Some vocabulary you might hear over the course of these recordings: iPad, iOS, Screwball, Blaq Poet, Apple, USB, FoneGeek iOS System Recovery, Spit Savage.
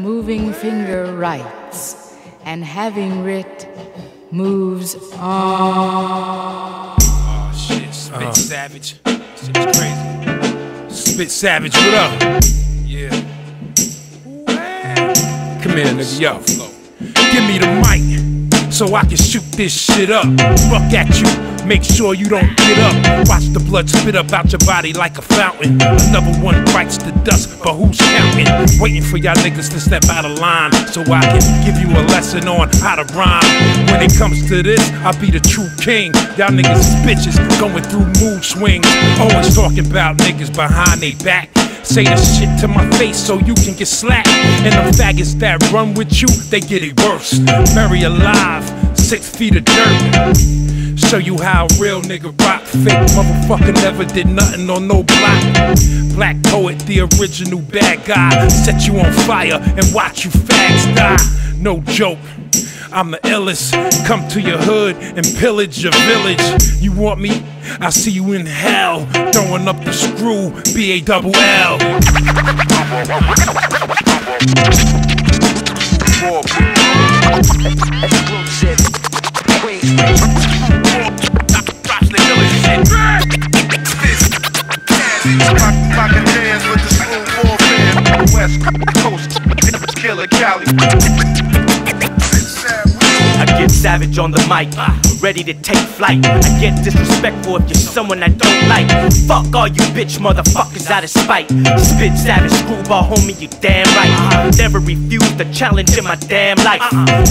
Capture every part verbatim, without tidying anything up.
moving finger writes, and having writ, moves on. Oh shit, Spit uh-huh. Savage. Shit's crazy. Spit Savage, what up? Yeah. Come here, nigga, yo. Give me the mic so I can shoot this shit up. Fuck at you, make sure you don't get up. Watch the blood spit up out your body like a fountain. Another one bites the dust, but who's counting? Waiting for y'all niggas to step out of line so I can give you a lesson on how to rhyme. When it comes to this, I'll be the true king. Y'all niggas is bitches going through mood swings, always talking about niggas behind they back. Say the shit to my face so you can get slapped. And the faggots that run with you, they get it worse. Bury alive, six feet of dirt. Show you how a real nigga rock. Fake motherfucker never did nothing on no block. Blaq Poet, the original bad guy, set you on fire and watch you fags die. No joke, I'm the illest. Come to your hood and pillage your village. You want me? I see you in hell, throwing up the screw, B A double L. Rockin' hands with the Screwball fan, West Coast, Killer Cali. Get savage on the mic, ready to take flight. I get disrespectful if you're someone I don't like. Fuck all you bitch motherfuckers out of spite. Spit Savage, Screwball, homie, you damn right. Never refused a challenge in my damn life.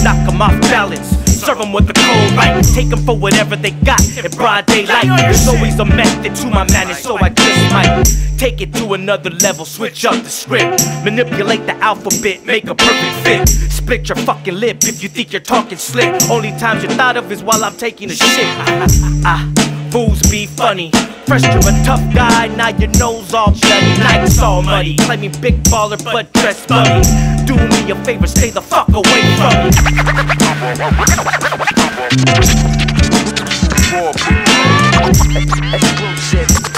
Knock 'em off balance, serve 'em with a cold right. Take 'em for whatever they got in broad daylight. There's always a method to my madness, so I just might take it to another level, switch up the script. Manipulate the alphabet, make a perfect fit. Split your fucking lip if you think you're talking slick. Only times you're thought of is while I'm taking a shit. Ah, fools be funny. First you're a tough guy, now your nose all bloody. Nights all muddy, claiming big baller but dressed funny. Do me a favor, stay the fuck away from me. More people.